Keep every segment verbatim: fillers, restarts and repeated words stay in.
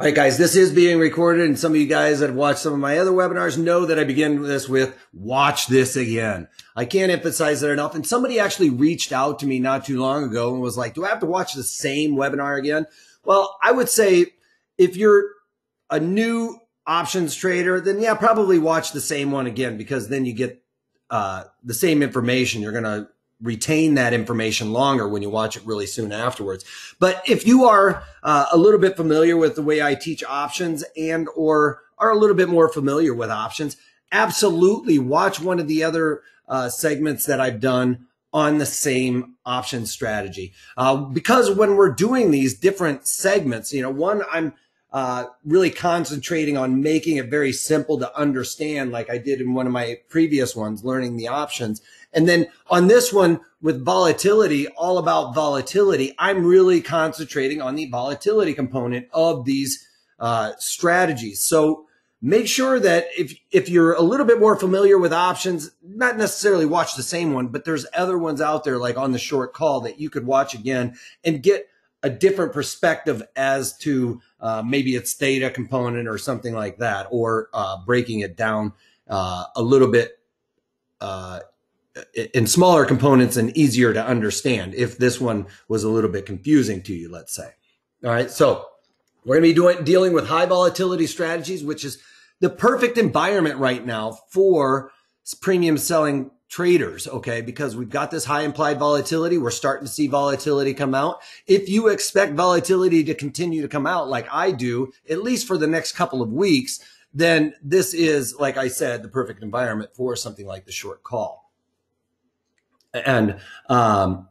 All right, guys, this is being recorded, and some of you guys that have watched some of my other webinars know that I begin this with, watch this again. I can't emphasize that enough. And somebody actually reached out to me not too long ago and was like, do I have to watch the same webinar again? Well, I would say if you're a new options trader, then yeah, probably watch the same one again, because then you get uh, the same information. You're going to retain that information longer when you watch it really soon afterwards. But if you are uh, a little bit familiar with the way I teach options and or are a little bit more familiar with options, absolutely watch one of the other uh, segments that I've done on the same option strategy. Uh, because when we're doing these different segments, you know, one, I'm Uh, really concentrating on making it very simple to understand, like I did in one of my previous ones, learning the options. And then on this one with volatility, all about volatility, I'm really concentrating on the volatility component of these uh, strategies. So make sure that if, if you're a little bit more familiar with options, not necessarily watch the same one, but there's other ones out there like on the short call that you could watch again and get a different perspective as to uh, maybe its theta component or something like that, or uh, breaking it down uh, a little bit uh, in smaller components and easier to understand if this one was a little bit confusing to you, let's say. All right, so we're gonna be doing, dealing with high volatility strategies, which is the perfect environment right now for premium selling traders, okay, because we've got this high implied volatility. We're starting to see volatility come out. If you expect volatility to continue to come out like I do, at least for the next couple of weeks, then this is, like I said, the perfect environment for something like the short call. And um,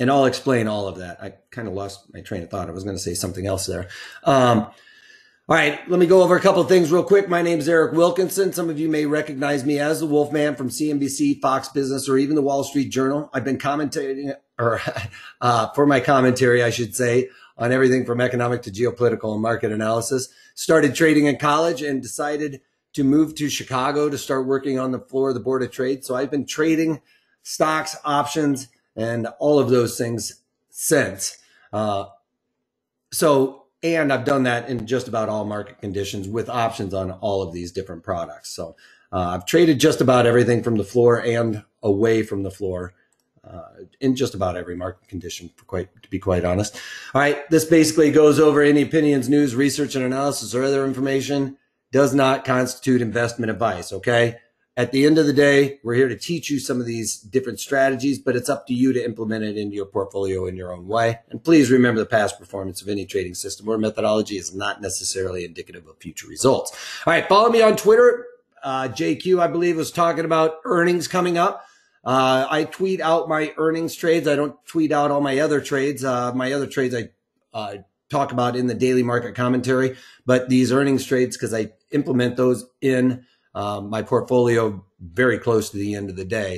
and I'll explain all of that. I kind of lost my train of thought. I was going to say something else there. Um, All right, let me go over a couple of things real quick. My name is Eric Wilkinson. Some of you may recognize me as the Wolfman from C N B C, Fox Business, or even the Wall Street Journal. I've been commentating, or uh, for my commentary, I should say, on everything from economic to geopolitical and market analysis. Started trading in college and decided to move to Chicago to start working on the floor of the Board of Trade. So I've been trading stocks, options, and all of those things since. Uh, so... And I've done that in just about all market conditions with options on all of these different products. So uh, I've traded just about everything from the floor and away from the floor uh, in just about every market condition, for quite, to be quite honest. All right, this basically goes over any opinions, news, research, and analysis or other information. Does not constitute investment advice, okay? At the end of the day, we're here to teach you some of these different strategies, but it's up to you to implement it into your portfolio in your own way. And please remember, the past performance of any trading system or methodology is not necessarily indicative of future results. All right, follow me on Twitter. Uh, J Q, I believe, was talking about earnings coming up. Uh, I tweet out my earnings trades. I don't tweet out all my other trades. Uh, my other trades I uh, talk about in the daily market commentary, but these earnings trades, because I implement those in Um, my portfolio very close to the end of the day.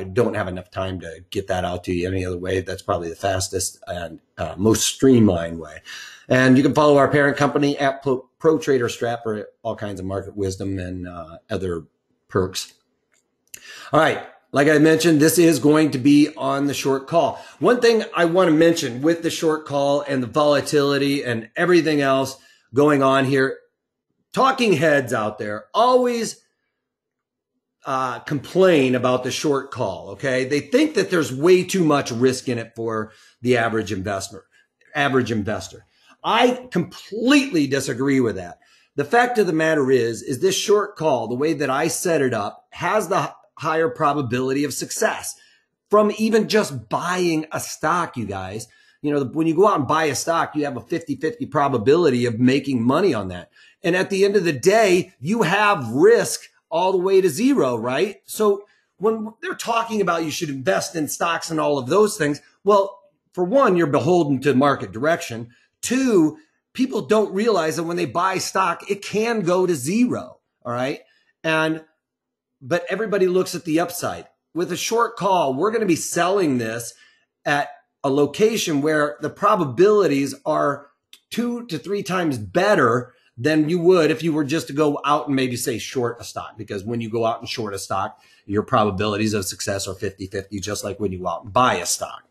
I uh, don't have enough time to get that out to you any other way. That's probably the fastest and uh, most streamlined way. And you can follow our parent company at Pro, Pro Trader Strap for all kinds of market wisdom and uh, other perks. All right. Like I mentioned, this is going to be on the short call. One thing I want to mention with the short call and the volatility and everything else going on here, talking heads out there always uh, complain about the short call, okay? They think that there's way too much risk in it for the average investor. Average investor. I completely disagree with that. The fact of the matter is, is this short call, the way that I set it up, has the higher probability of success from even just buying a stock, you guys. You know, when you go out and buy a stock, you have a fifty fifty probability of making money on that. And at the end of the day, you have risk all the way to zero, right? So when they're talking about you should invest in stocks and all of those things, well, for one, you're beholden to market direction. Two, people don't realize that when they buy stock, it can go to zero, all right? And, but everybody looks at the upside. With a short call, we're going to be selling this at a location where the probabilities are two to three times better than you would if you were just to go out and maybe say short a stock, because when you go out and short a stock, your probabilities of success are fifty fifty, just like when you go out and buy a stock.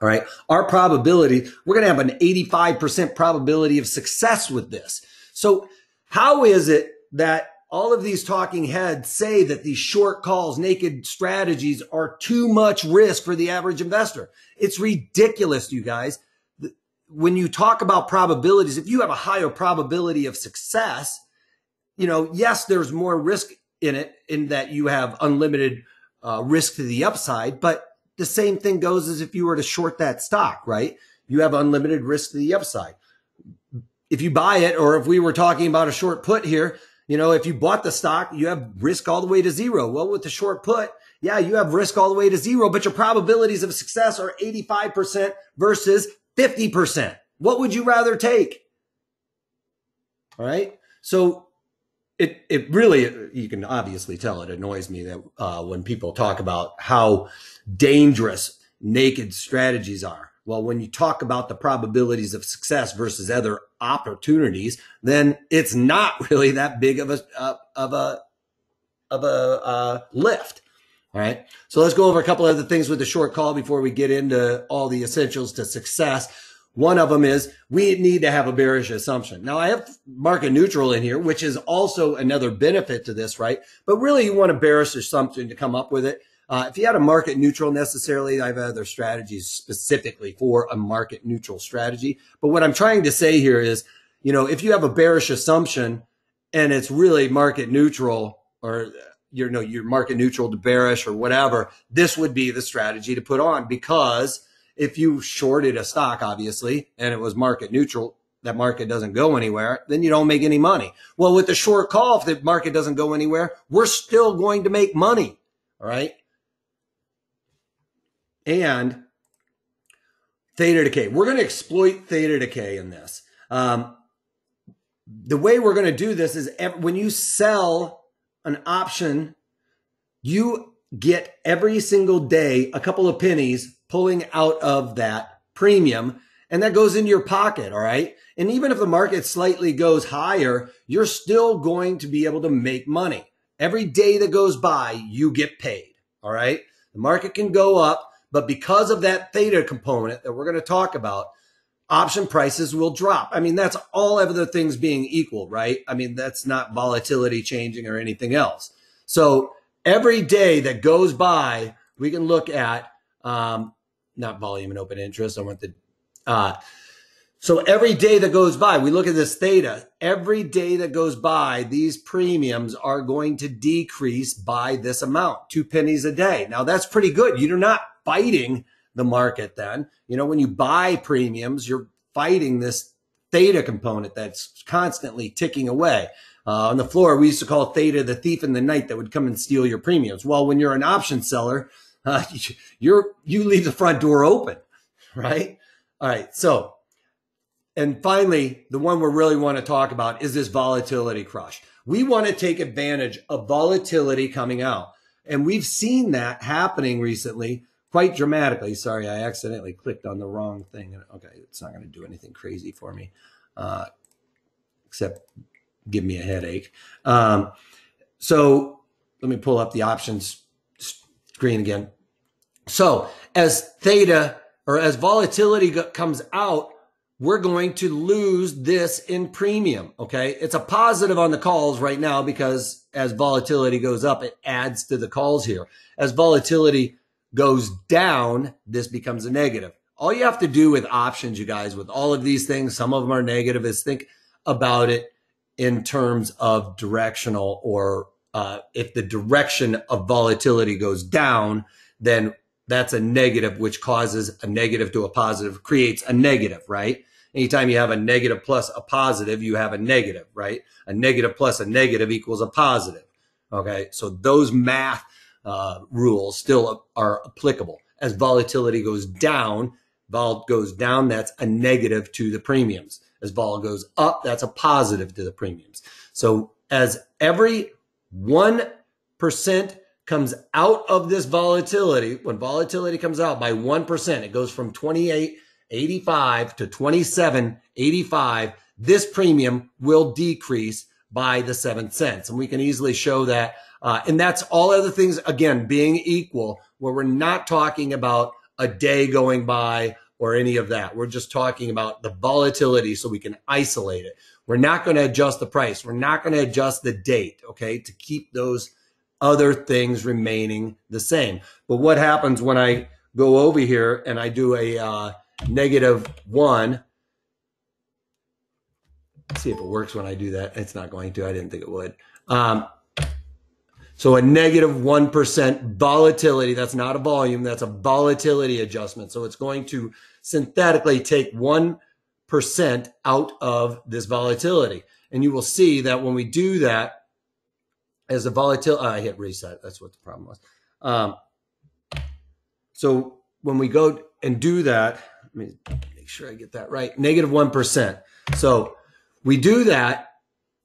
All right. Our probability, we're going to have an eighty-five percent probability of success with this. So how is it that all of these talking heads say that these short calls, naked strategies are too much risk for the average investor? It's ridiculous, you guys. When you talk about probabilities, if you have a higher probability of success, you know, yes, there's more risk in it in that you have unlimited uh, risk to the upside, but the same thing goes as if you were to short that stock, right? You have unlimited risk to the upside. If you buy it, or if we were talking about a short put here, you know, if you bought the stock, you have risk all the way to zero. Well, with the short put, yeah, you have risk all the way to zero, but your probabilities of success are eighty-five percent versus fifty percent. What would you rather take? All right. So it, it really, you can obviously tell it annoys me that uh, when people talk about how dangerous naked strategies are. Well, when you talk about the probabilities of success versus other opportunities, then it's not really that big of a, uh, of a, of a uh, lift. All right. So let's go over a couple other things with the short call before we get into all the essentials to success. One of them is we need to have a bearish assumption. Now I have market neutral in here, which is also another benefit to this, right? But really you want a bearish assumption to come up with it. Uh, if you had a market neutral necessarily, I have other strategies specifically for a market neutral strategy. But what I'm trying to say here is, you know, if you have a bearish assumption and it's really market neutral, or you know, you're market neutral to bearish or whatever, this would be the strategy to put on. Because if you shorted a stock, obviously, and it was market neutral, that market doesn't go anywhere, then you don't make any money. Well, with the short call, if the market doesn't go anywhere, we're still going to make money. All right. And theta decay. We're going to exploit theta decay in this. Um, the way we're going to do this is when you sell an option, you get every single day a couple of pennies pulling out of that premium, and that goes into your pocket, all right? And even if the market slightly goes higher, you're still going to be able to make money. Every day that goes by, you get paid, all right? The market can go up, but because of that theta component that we're going to talk about, option prices will drop. I mean, that's all other things being equal, right? I mean, that's not volatility changing or anything else. So every day that goes by, we can look at, um, not volume and open interest. I want the, uh, so every day that goes by, we look at this theta. Every day that goes by, these premiums are going to decrease by this amount, two pennies a day. Now that's pretty good. You're not fighting the market then. You know, when you buy premiums, you're fighting this theta component that's constantly ticking away. Uh, on the floor, we used to call theta the thief in the night that would come and steal your premiums. Well, when you're an option seller, uh, you're, you leave the front door open, right? All right. So, and finally, the one we really want to talk about is this volatility crush. We want to take advantage of volatility coming out. And we've seen that happening recently quite dramatically. Sorry, I accidentally clicked on the wrong thing. Okay, it's not going to do anything crazy for me, uh, except give me a headache. Um, so let me pull up the options screen again. So as theta or as volatility comes out, we're going to lose this in premium, okay? It's a positive on the calls right now because as volatility goes up, it adds to the calls here. As volatility goes down, this becomes a negative. All you have to do with options, you guys, with all of these things, some of them are negative, is think about it in terms of directional, or uh, if the direction of volatility goes down, then that's a negative, which causes a negative to a positive, creates a negative, right? Anytime you have a negative plus a positive, you have a negative, right? A negative plus a negative equals a positive, okay? So those math uh, rules still are applicable. As volatility goes down, vol goes down, that's a negative to the premiums. As vol goes up, that's a positive to the premiums. So as every one percent comes out of this volatility, when volatility comes out by one percent, it goes from twenty-eight eighty-five to twenty-seven eighty-five. This premium will decrease by the seven cents. And we can easily show that. Uh, and that's all other things, again, being equal, where we're not talking about a day going by or any of that. We're just talking about the volatility so we can isolate it. We're not going to adjust the price. We're not going to adjust the date, okay, to keep those other things remaining the same. But what happens when I go over here and I do a uh, negative one? Let's see if it works when I do that. It's not going to. I didn't think it would. Um, so a negative one percent volatility. That's not a volume. That's a volatility adjustment. So it's going to synthetically take one percent out of this volatility. And you will see that when we do that, as the volatility, oh, I hit reset. That's what the problem was. Um, so when we go and do that, let me make sure I get that right. Negative one percent. So we do that.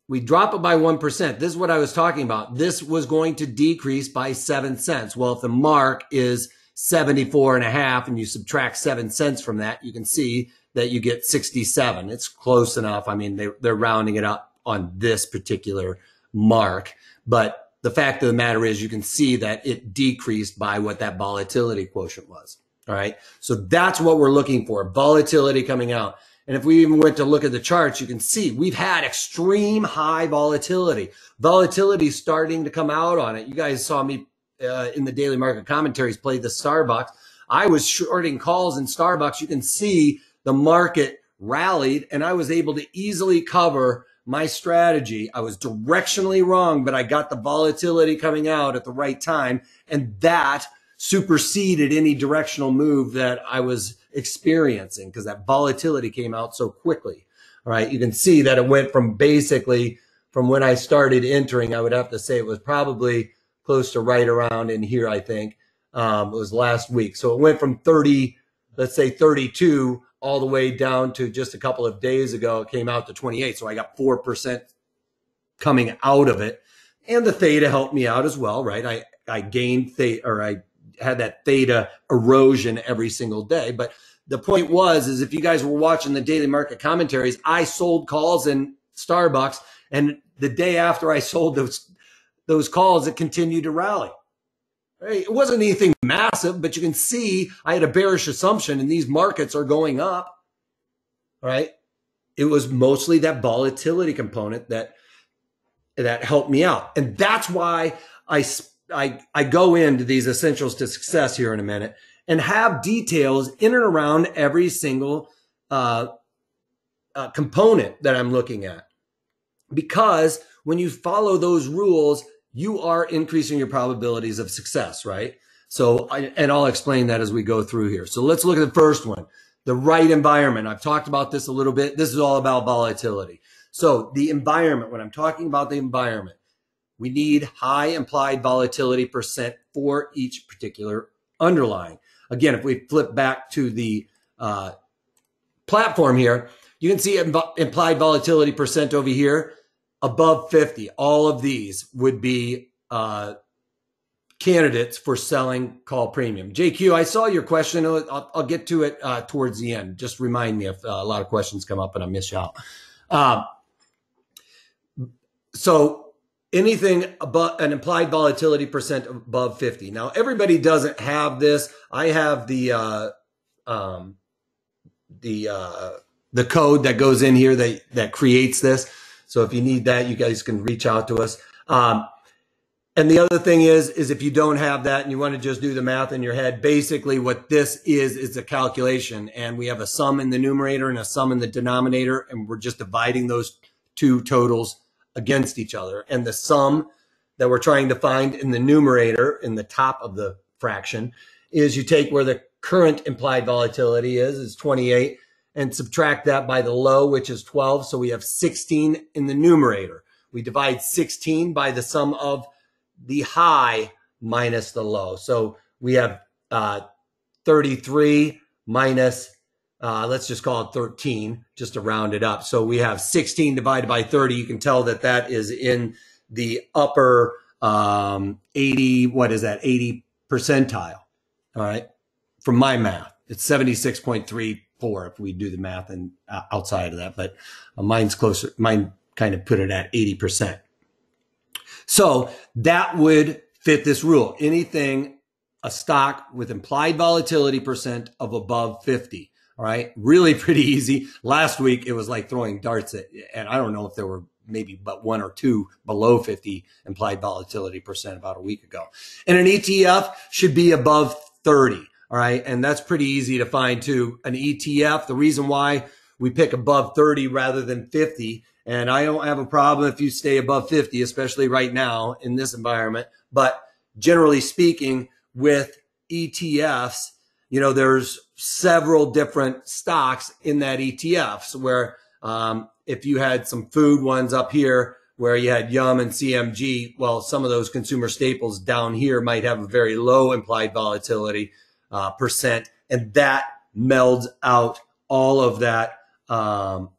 We drop it by one percent. This is what I was talking about. This was going to decrease by seven cents. Well, if the mark is seventy-four and a half and you subtract seven cents from that, you can see that you get sixty-seven. It's close enough. I mean, they, they're rounding it up on this particular mark. But the fact of the matter is you can see that it decreased by what that volatility quotient was. All right. So that's what we're looking for. Volatility coming out. And if we even went to look at the charts, you can see we've had extreme high volatility. Volatility starting to come out on it. You guys saw me uh, in the daily market commentaries play the Starbucks. I was shorting calls in Starbucks. You can see the market rallied and I was able to easily cover my strategy. I was directionally wrong, but I got the volatility coming out at the right time. And that superseded any directional move that I was experiencing because that volatility came out so quickly. All right. You can see that it went from basically from when I started entering, I would have to say it was probably close to right around in here. I think um, it was last week. So it went from thirty, let's say thirty-two, all the way down to just a couple of days ago, it came out to twenty-eight. So I got four percent coming out of it. And the theta helped me out as well, right? I, I gained theta, or I had that theta erosion every single day. But the point was, is if you guys were watching the daily market commentaries, I sold calls in Starbucks. And the day after I sold those, those calls, it continued to rally. It wasn't anything massive, but you can see I had a bearish assumption and these markets are going up, right? It was mostly that volatility component that that helped me out. And that's why I, I, I go into these essentials to success here in a minute and have details in and around every single uh, uh, component that I'm looking at. Because when you follow those rules, you are increasing your probabilities of success, right? So, and I'll explain that as we go through here. So let's look at the first one, the right environment. I've talked about this a little bit. This is all about volatility. So the environment, when I'm talking about the environment, we need high implied volatility percent for each particular underlying. Again, if we flip back to the uh, platform here, you can see implied volatility percent over here. Above fifty, all of these would be uh, candidates for selling call premium. J Q, I saw your question. I'll, I'll get to it uh, towards the end. Just remind me if uh, a lot of questions come up and I miss you out. Uh, so anything above an implied volatility percent above fifty. Now, everybody doesn't have this. I have the uh, um, the uh, the code that goes in here that that creates this. So if you need that, you guys can reach out to us. Um, and the other thing is, is if you don't have that and you want to just do the math in your head, basically what this is, is a calculation. And we have a sum in the numerator and a sum in the denominator. And we're just dividing those two totals against each other. And the sum that we're trying to find in the numerator, in the top of the fraction, is you take where the current implied volatility is, is twenty-eight. And subtract that by the low, which is twelve. So we have sixteen in the numerator. We divide sixteen by the sum of the high minus the low. So we have uh, thirty-three minus, uh, let's just call it thirteen, just to round it up. So we have sixteen divided by thirty. You can tell that that is in the upper um, eighty, what is that, eighty percentile, all right? From my math, it's seventy-six point three. Four, if we do the math and uh, outside of that, but uh, mine's closer. Mine kind of put it at eighty percent. So that would fit this rule. Anything a stock with implied volatility percent of above fifty. All right. Really pretty easy. Last week, it was like throwing darts at, and I don't know if there were maybe but one or two below fifty implied volatility percent about a week ago. And an E T F should be above thirty. All right. And that's pretty easy to find too. An E T F, the reason why we pick above thirty rather than fifty. And I don't have a problem if you stay above fifty, especially right now in this environment. But generally speaking, with E T Fs, you know, there's several different stocks in that E T Fs where um, if you had some food ones up here where you had Yum and C M G, well, some of those consumer staples down here might have a very low implied volatility uh, percent. And that melds out all of that, um,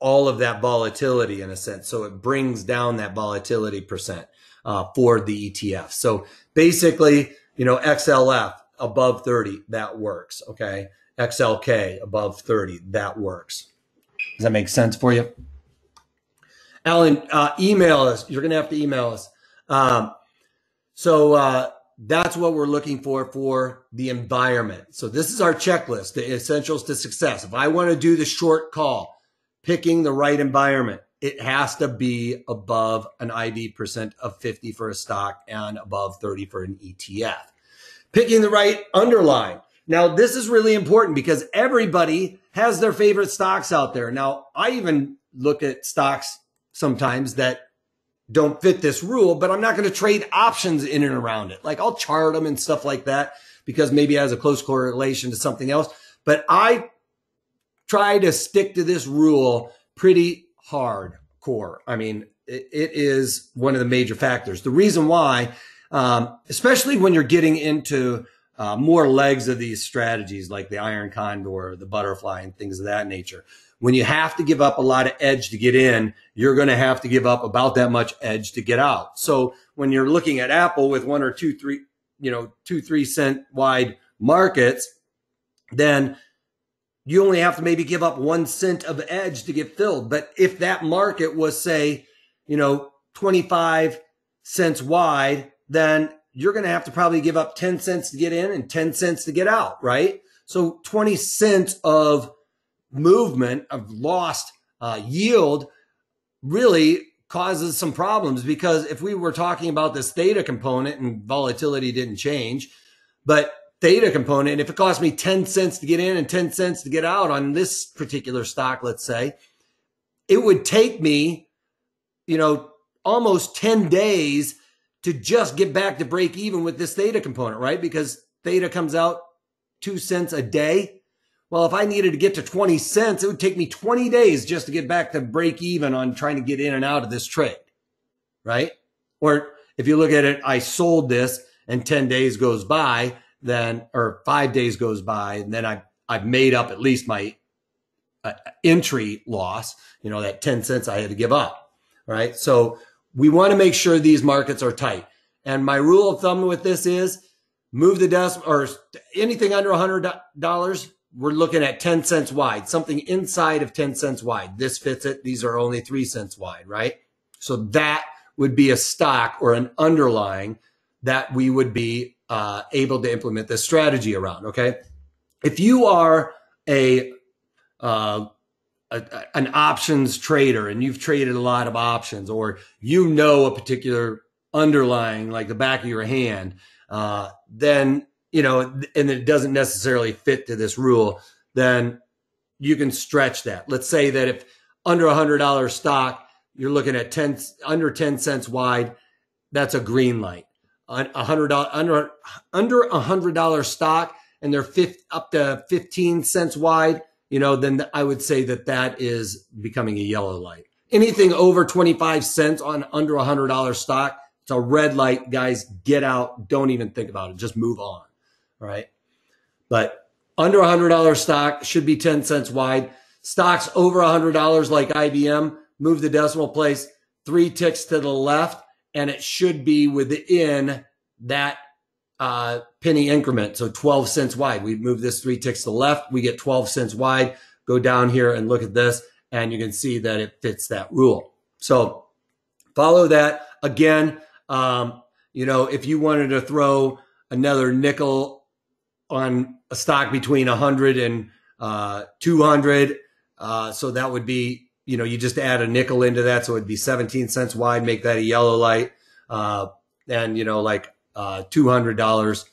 all of that volatility in a sense. So it brings down that volatility percent uh, for the E T F. So basically, you know, X L F, above thirty, that works. Okay. X L K above thirty, that works. Does that make sense for you? Alan, uh, email us. You're going to have to email us. Um, so, uh, that's what we're looking for, for the environment. So this is our checklist, the essentials to success. If I want to do the short call, picking the right environment, it has to be above an I V percent of fifty for a stock and above thirty for an E T F. Picking the right underlying. Now, this is really important because everybody has their favorite stocks out there. Now, I even look at stocks sometimes that don't fit this rule, but I'm not going to trade options in and around it. Like I'll chart them and stuff like that because maybe it has a close correlation to something else. But I try to stick to this rule pretty hardcore. I mean, it, it is one of the major factors. The reason why, Um, especially when you're getting into uh, more legs of these strategies like the iron condor, the butterfly and things of that nature. When you have to give up a lot of edge to get in, you're going to have to give up about that much edge to get out. So when you're looking at Apple with one or two, three, you know, two, three cent wide markets, then you only have to maybe give up one cent of edge to get filled. But if that market was, say, you know, twenty-five cents wide, then you're going to have to probably give up ten cents to get in and ten cents to get out, right? So twenty cents of movement, of lost uh, yield, really causes some problems because if we were talking about this theta component and volatility didn't change, but theta component, if it cost me ten cents to get in and ten cents to get out on this particular stock, let's say, it would take me, you know, almost ten days to just get back to break even with this theta component, right? Because theta comes out two cents a day. Well, if I needed to get to twenty cents, it would take me twenty days just to get back to break even on trying to get in and out of this trade, right? Or if you look at it, I sold this and ten days goes by, then, or five days goes by, and then I've, I've made up at least my uh, entry loss, you know, that ten cents I had to give up, right? So we want to make sure these markets are tight. And my rule of thumb with this is move the decimal or anything under one hundred dollars. We're looking at ten cents wide, something inside of ten cents wide. This fits it. These are only three cents wide, right? So that would be a stock or an underlying that we would be uh, able to implement this strategy around, okay? If you are a, uh, A, an options trader and you've traded a lot of options, or you know a particular underlying like the back of your hand, uh, then, you know, and it doesn't necessarily fit to this rule, then you can stretch that. Let's say that if under a hundred dollar stock, you're looking at ten, under ten cents wide, that's a green light. On a hundred dollar, under, under a hundred dollar stock and they're fifth, up to fifteen cents wide, you know, then I would say that that is becoming a yellow light. Anything over twenty-five cents on under a hundred dollar stock, it's a red light, guys. Get out. Don't even think about it. Just move on. All right. But under a hundred dollar stock should be ten cents wide. Stocks over a hundred dollars like I B M, move the decimal place three ticks to the left, and it should be within that uh penny increment. So twelve cents wide. We move this three ticks to the left. We get twelve cents wide. Go down here and look at this, and you can see that it fits that rule. So follow that. Again, um, you know, if you wanted to throw another nickel on a stock between one hundred and uh, two hundred. Uh, so that would be, you know, you just add a nickel into that. So it'd be seventeen cents wide, make that a yellow light. Uh, and, you know, like uh, two hundred dollars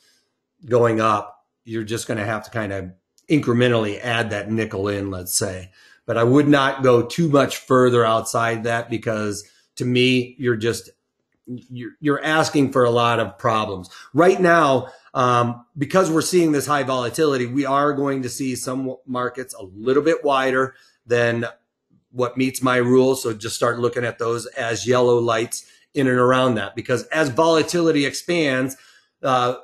going up, you're just going to have to kind of incrementally add that nickel in, let's say. But I would not go too much further outside that, because to me, you're just, you're, you're asking for a lot of problems. Right now, um, because we're seeing this high volatility, we are going to see some markets a little bit wider than what meets my rule. So just start looking at those as yellow lights in and around that, because as volatility expands, uh,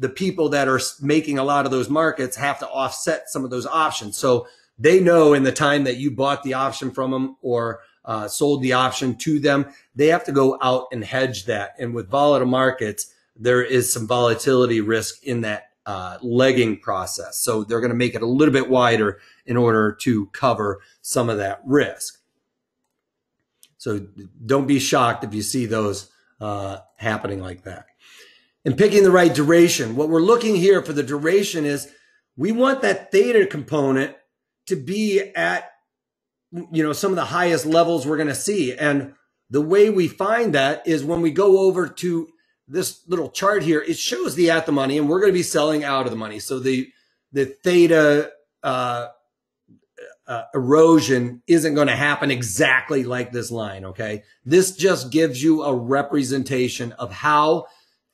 the people that are making a lot of those markets have to offset some of those options. So they know in the time that you bought the option from them or uh, sold the option to them, they have to go out and hedge that. And with volatile markets, there is some volatility risk in that uh, legging process. So they're going to make it a little bit wider in order to cover some of that risk. So don't be shocked if you see those uh, happening like that. And picking the right duration. What we're looking here for the duration is we want that theta component to be at, you know, some of the highest levels we're going to see. And the way we find that is when we go over to this little chart here, it shows the at the money, and we're going to be selling out of the money. So the, the theta uh, uh, erosion isn't going to happen exactly like this line, okay? This just gives you a representation of how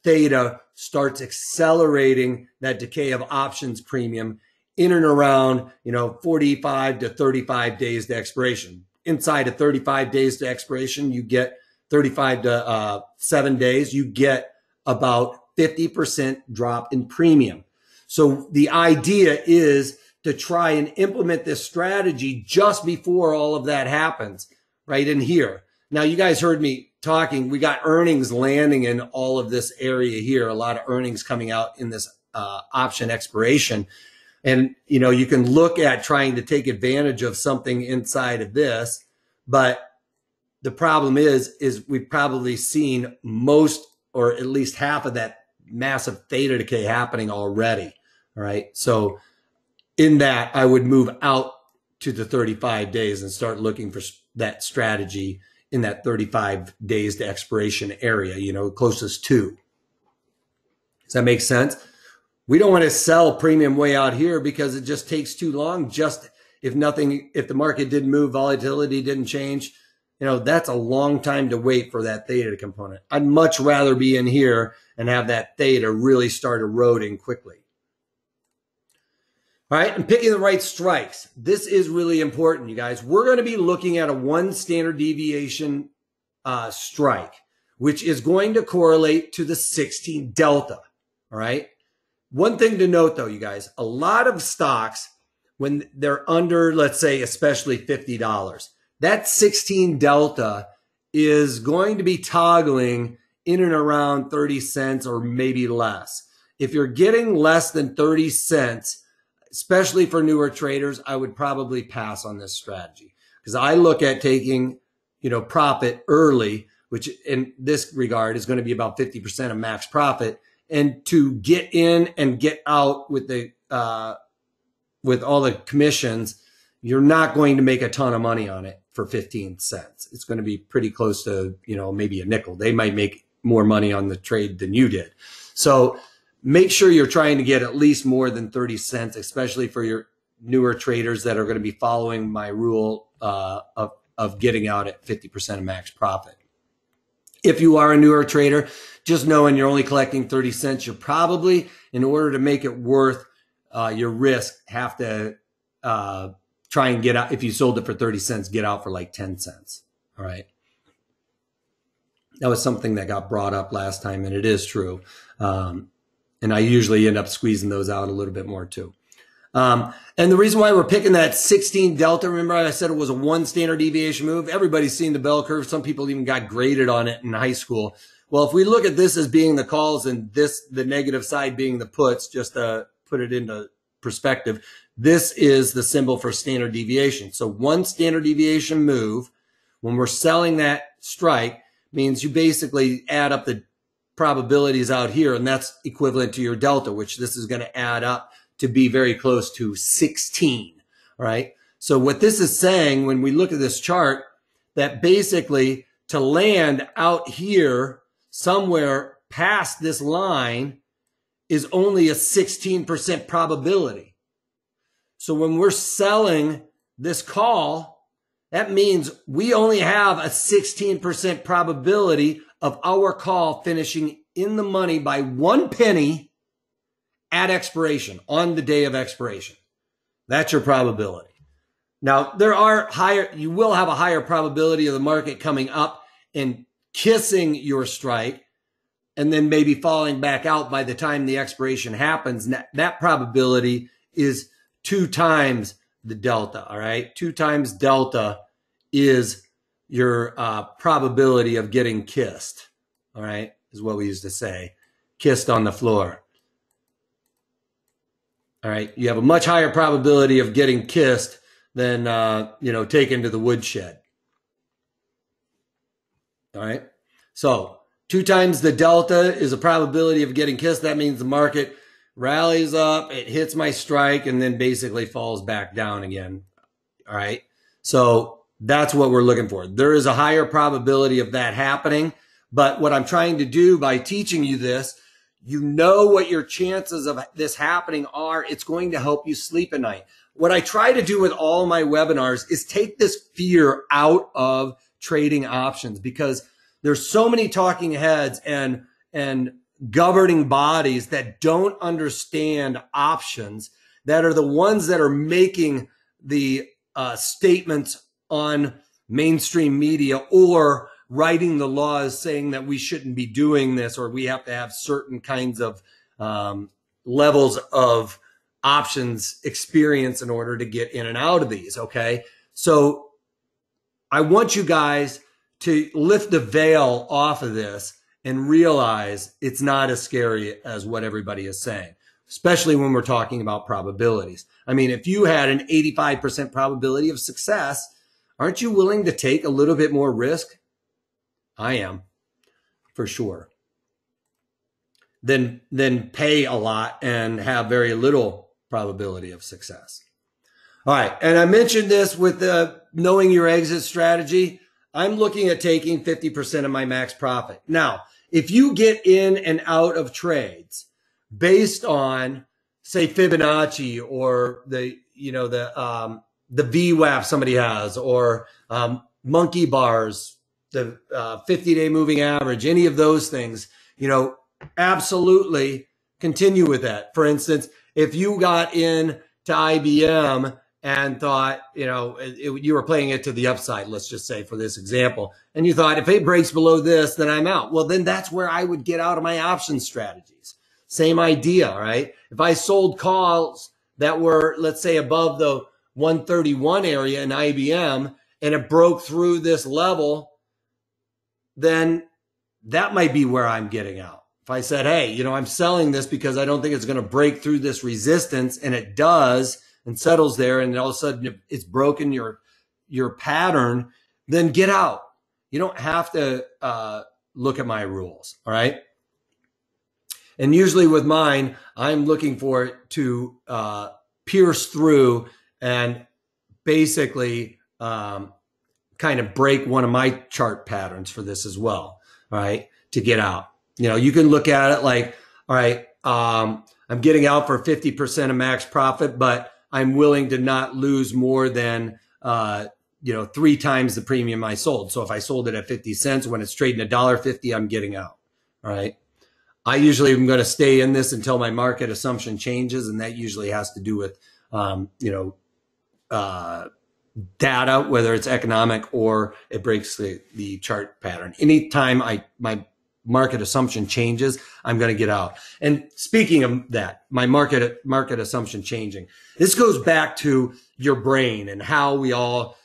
theta starts accelerating that decay of options premium in and around, you know, forty-five to thirty-five days to expiration. Inside of thirty-five days to expiration, you get thirty-five to seven days, you get about fifty percent drop in premium. So the idea is to try and implement this strategy just before all of that happens, right in here. Now, you guys heard me talking. We got earnings landing in all of this area here, a lot of earnings coming out in this uh, option expiration. And, you know, you can look at trying to take advantage of something inside of this, but the problem is, is we've probably seen most or at least half of that massive theta decay happening already. All right. So in that, I would move out to the thirty-five days and start looking for that strategy in that thirty-five days to expiration area, you know, closest to. Does that make sense? We don't want to sell premium way out here because it just takes too long. Just if nothing, if the market didn't move, volatility didn't change, you know, that's a long time to wait for that theta component. I'd much rather be in here and have that theta really start eroding quickly. All right, and picking the right strikes. This is really important, you guys. We're going to be looking at a one standard deviation uh, strike, which is going to correlate to the sixteen delta, all right? One thing to note, though, you guys, a lot of stocks, when they're under, let's say, especially fifty dollars, that sixteen delta is going to be toggling in and around thirty cents or maybe less. If you're getting less than thirty cents, especially for newer traders, I would probably pass on this strategy, because I look at taking, you know, profit early, which in this regard is going to be about fifty percent of max profit. And to get in and get out with the uh, with all the commissions, you're not going to make a ton of money on it for fifteen cents. It's going to be pretty close to, you know, maybe a nickel. They might make more money on the trade than you did. So make sure you're trying to get at least more than thirty cents, especially for your newer traders that are going to be following my rule uh, of, of getting out at fifty percent of max profit. If you are a newer trader, just knowing you're only collecting thirty cents, you're probably, in order to make it worth uh, your risk, have to uh, try and get out. If you sold it for thirty cents, get out for like ten cents. All right. That was something that got brought up last time, and it is true. Um, and I usually end up squeezing those out a little bit more too. Um, and the reason why we're picking that sixteen delta, remember I said it was a one standard deviation move. Everybody's seen the bell curve. Some people even got graded on it in high school. Well, if we look at this as being the calls and this, the negative side being the puts, just to put it into perspective, this is the symbol for standard deviation. So one standard deviation move, when we're selling that strike, means you basically add up the probabilities out here, and that's equivalent to your delta, which this is going to add up to be very close to sixteen, right? So what this is saying, when we look at this chart, that basically to land out here somewhere past this line is only a sixteen percent probability. So when we're selling this call, that means we only have a sixteen percent probability of our call finishing in the money by one penny at expiration, on the day of expiration. That's your probability. Now, there are higher, you will have a higher probability of the market coming up and kissing your strike and then maybe falling back out by the time the expiration happens. That, that probability is two times the delta, all right? Two times delta is your uh, probability of getting kissed, all right, is what we used to say, kissed on the floor. All right, you have a much higher probability of getting kissed Then, uh, you know, take into the woodshed. All right. So two times the delta is a probability of getting kissed. That means the market rallies up, it hits my strike, and then basically falls back down again. All right. So that's what we're looking for. There is a higher probability of that happening. But what I'm trying to do by teaching you this, you know what your chances of this happening are. It's going to help you sleep at night. What I try to do with all my webinars is take this fear out of trading options, because there's so many talking heads and, and governing bodies that don't understand options, that are the ones that are making the uh, statements on mainstream media or writing the laws saying that we shouldn't be doing this, or we have to have certain kinds of um, levels of options experience in order to get in and out of these. Okay. So I want you guys to lift the veil off of this and realize it's not as scary as what everybody is saying, especially when we're talking about probabilities. I mean, if you had an eighty-five percent probability of success, aren't you willing to take a little bit more risk? I am, for sure. Then, then pay a lot and have very little probability of success. All right. And I mentioned this with the knowing your exit strategy. I'm looking at taking fifty percent of my max profit. Now, if you get in and out of trades based on, say, Fibonacci or the, you know, the, um, the V WAP somebody has, or, um, monkey bars, the, uh, fifty day moving average, any of those things, you know, absolutely continue with that. For instance, if you got in to I B M and thought, you know, it, it, you were playing it to the upside, let's just say for this example, and you thought if it breaks below this, then I'm out. Well, then that's where I would get out of my option strategies. Same idea, right? If I sold calls that were, let's say, above the one thirty-one area in I B M and it broke through this level, then that might be where I'm getting out. If I said, hey, you know, I'm selling this because I don't think it's going to break through this resistance, and it does and settles there, and all of a sudden it's broken your, your pattern, then get out. You don't have to uh, look at my rules. All right. And usually with mine, I'm looking for it to uh, pierce through and basically um, kind of break one of my chart patterns for this as well. All right. To get out. You know, you can look at it like, all right, um, I'm getting out for fifty percent of max profit, but I'm willing to not lose more than, uh, you know, three times the premium I sold. So if I sold it at fifty cents, when it's trading a dollar fifty, I'm getting out. All right. I usually am going to stay in this until my market assumption changes. And that usually has to do with, um, you know, uh, data, whether it's economic or it breaks the, the chart pattern. Anytime I, my market assumption changes, I'm going to get out. And speaking of that, my market market assumption changing, this goes back to your brain and how we all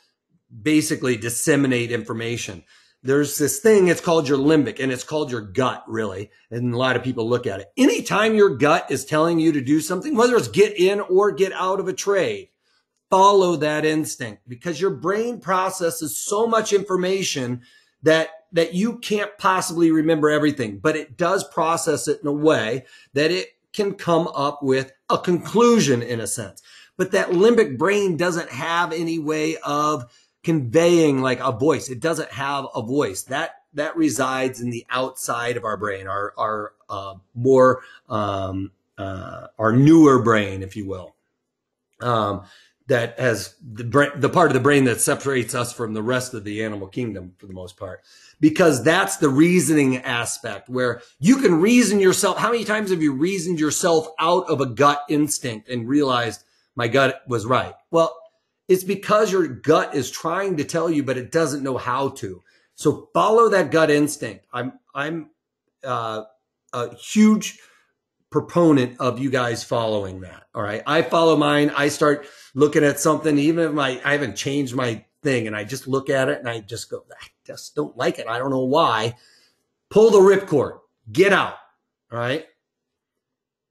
basically disseminate information. There's this thing, it's called your limbic, and it's called your gut, really. And a lot of people look at it. Anytime your gut is telling you to do something, whether it's get in or get out of a trade, follow that instinct, because your brain processes so much information that that you can't possibly remember everything, but it does process it in a way that it can come up with a conclusion in a sense. But that limbic brain doesn't have any way of conveying like a voice. It doesn't have a voice. That that resides in the outside of our brain, our our uh, more um, uh, our newer brain, if you will. Um, that has the brain, the part of the brain that separates us from the rest of the animal kingdom for the most part, because that's the reasoning aspect where you can reason yourself. How many times have you reasoned yourself out of a gut instinct and realized my gut was right? Well, it's because your gut is trying to tell you, but it doesn't know how to. So follow that gut instinct. I'm, I'm uh, a huge proponent of you guys following that. All right. I follow mine. I start looking at something, even if my, I haven't changed my thing, and I just look at it and I just go, I just don't like it. I don't know why. Pull the ripcord, get out. All right.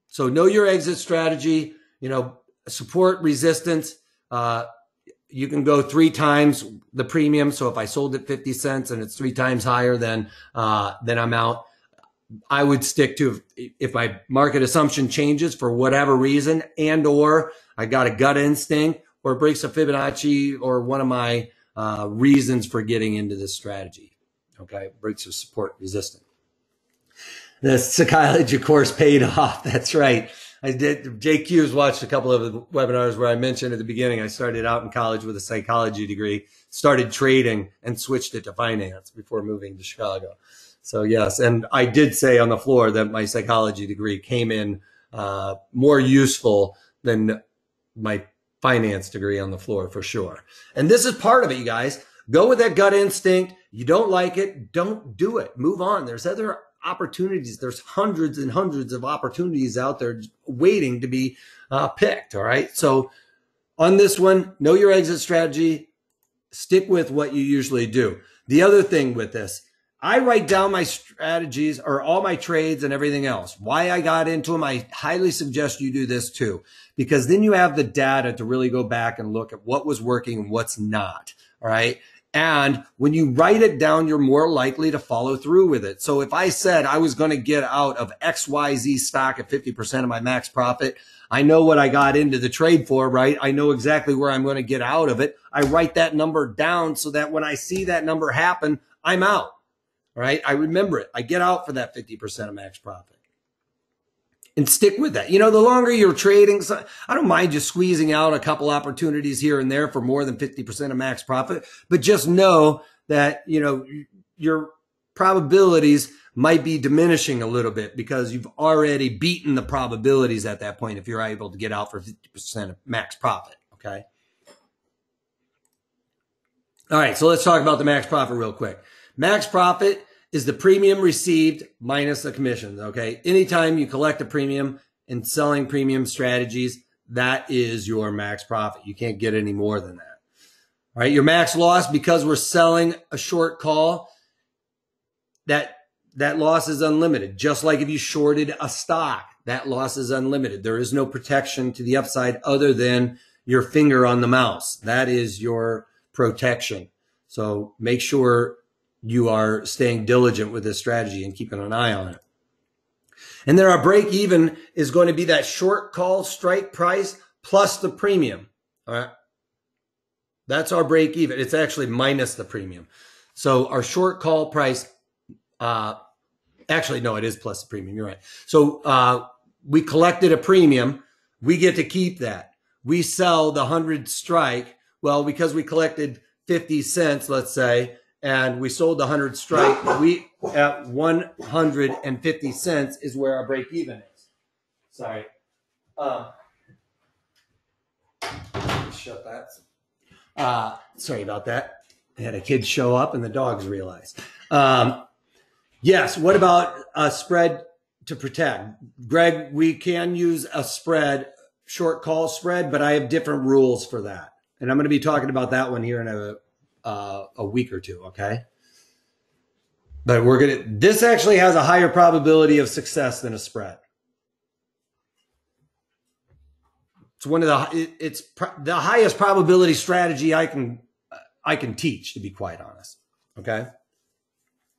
So know your exit strategy, you know, support, resistance. Uh, you can go three times the premium. So if I sold at fifty cents and it's three times higher, then, uh, then I'm out. I would stick to if, if my market assumption changes for whatever reason, and or I got a gut instinct or it breaks a Fibonacci or one of my uh, reasons for getting into this strategy. Okay, breaks of support resistance. The psychology course paid off. That's right. I did. J Q's watched a couple of the webinars where I mentioned at the beginning, I started out in college with a psychology degree, started trading and switched it to finance before moving to Chicago. So yes, and I did say on the floor that my psychology degree came in uh, more useful than my finance degree on the floor for sure. And this is part of it, you guys. Go with that gut instinct. You don't like it, don't do it. Move on. There's other opportunities. There's hundreds and hundreds of opportunities out there waiting to be uh, picked, all right? So on this one, know your exit strategy. Stick with what you usually do. The other thing with this, I write down my strategies or all my trades and everything else. Why I got into them, I highly suggest you do this too, because then you have the data to really go back and look at what was working and what's not, all right? And when you write it down, you're more likely to follow through with it. So if I said I was going to get out of X Y Z stock at fifty percent of my max profit, I know what I got into the trade for, right? I know exactly where I'm going to get out of it. I write that number down so that when I see that number happen, I'm out. All right. I remember it. I get out for that fifty percent of max profit and stick with that. You know, the longer you're trading, so I don't mind just squeezing out a couple opportunities here and there for more than fifty percent of max profit, but just know that, you know, your probabilities might be diminishing a little bit because you've already beaten the probabilities at that point if you're able to get out for fifty percent of max profit. Okay. All right. So let's talk about the max profit real quick. Max profit is the premium received minus the commissions, okay? Anytime you collect a premium and selling premium strategies, that is your max profit. You can't get any more than that. All right, your max loss, because we're selling a short call, that that loss is unlimited. Just like if you shorted a stock, that loss is unlimited. There is no protection to the upside other than your finger on the mouse. That is your protection. So make sure you are staying diligent with this strategy and keeping an eye on it. And then our break even is going to be that short call strike price plus the premium. All right. That's our break even. It's actually minus the premium. So our short call price, uh, actually, no, it is plus the premium. You're right. So uh, we collected a premium. We get to keep that. We sell the hundred strike. Well, because we collected fifty cents, let's say, and we sold the hundred strike, we at one hundred fifty cents is where our break even is. Sorry. Uh, shut that. Uh, sorry about that. I had a kid show up and the dogs realized. Um, yes. What about a spread to protect? Greg, we can use a spread, short call spread, but I have different rules for that. And I'm going to be talking about that one here in a Uh, a week or two, okay? But we're gonna, this actually has a higher probability of success than a spread. It's one of the, it, it's pr- the highest probability strategy I can, I can teach, to be quite honest, okay?